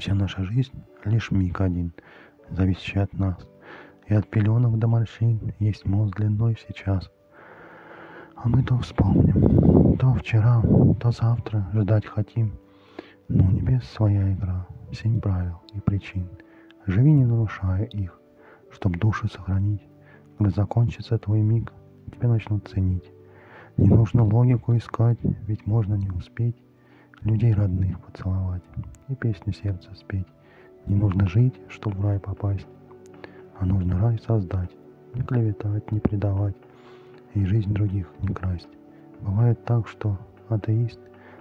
Вся наша жизнь — лишь миг один, зависящий от нас. И от пеленок до морщин есть мозг длиной сейчас. А мы то вспомним, то вчера, то завтра ждать хотим. Но у небес своя игра, 7 правил и причин. Живи, не нарушая их, чтоб душу сохранить. Когда закончится твой миг, тебя начнут ценить. Не нужно логику искать, ведь можно не успеть. Людей родных поцеловать и песню сердца спеть. Не нужно жить, чтоб в рай попасть, а нужно рай создать. Не клеветать, не предавать и жизнь других не красть. Бывает так, что атеист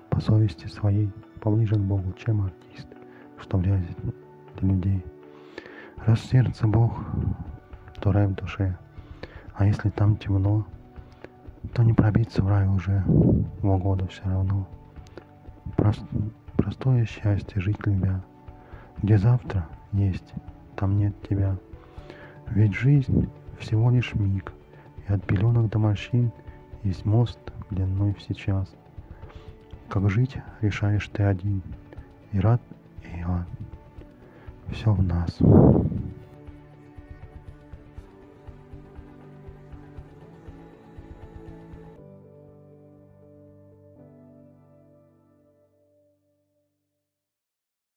по совести своей поближе к Богу, чем артист, что грязит людей. Раз сердце Бог, то рай в душе, а если там темно, то не пробиться в рай уже, в угоду все равно. Простое счастье жить любя, где завтра есть, там нет тебя. Ведь жизнь всего лишь миг, и от пеленок до морщин есть мост длиной в сейчас. Как жить решаешь ты один, и рад, и ад. Все в нас.